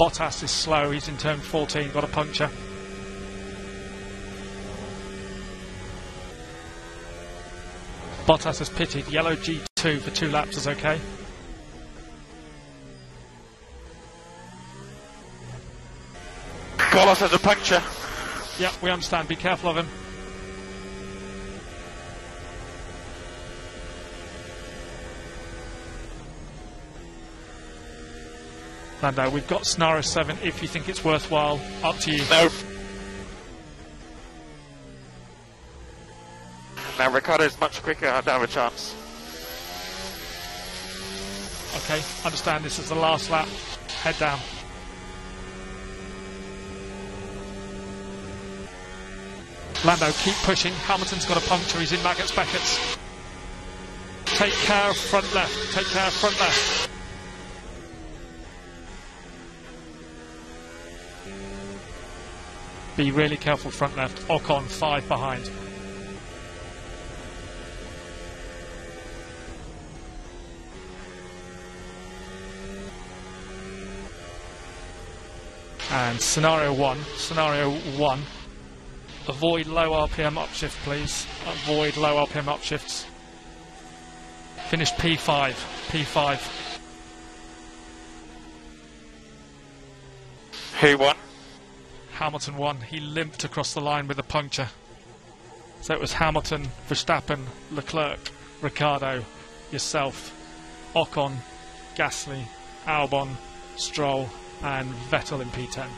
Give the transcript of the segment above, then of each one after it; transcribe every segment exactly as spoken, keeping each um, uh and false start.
Bottas is slow, he's in turn fourteen, got a puncture. Bottas has pitted, yellow G two for two laps is okay. Carlos has a puncture. Yeah, we understand, be careful of him. Lando, we've got scenario seven if you think it's worthwhile, up to you. No. Now Ricardo's much quicker, I don't have a chance. Okay, understand this is the last lap, head down. Lando, keep pushing, Hamilton's got a puncture, he's in Maggots Beckets. Take care of front left, take care of front left. Be really careful front left, Ocon five behind. And scenario one, scenario one, avoid low R P M upshift please, avoid low R P M upshifts. Finish P five, P five. Who won? Hamilton won, he limped across the line with a puncture. So it was Hamilton, Verstappen, Leclerc, Ricardo, yourself, Ocon, Gasly, Albon, Stroll and Vettel in P ten.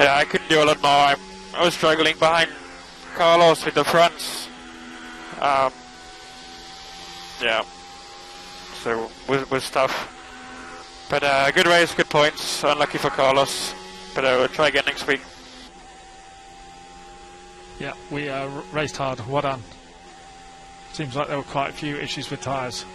Yeah, I couldn't do a lot more, I, I was struggling behind Carlos with the fronts. Um, yeah, so with, with stuff. But uh, good race, good points, unlucky for Carlos, but uh, we'll try again next week. Yeah, we uh, raced hard, well done. Seems like there were quite a few issues with tyres.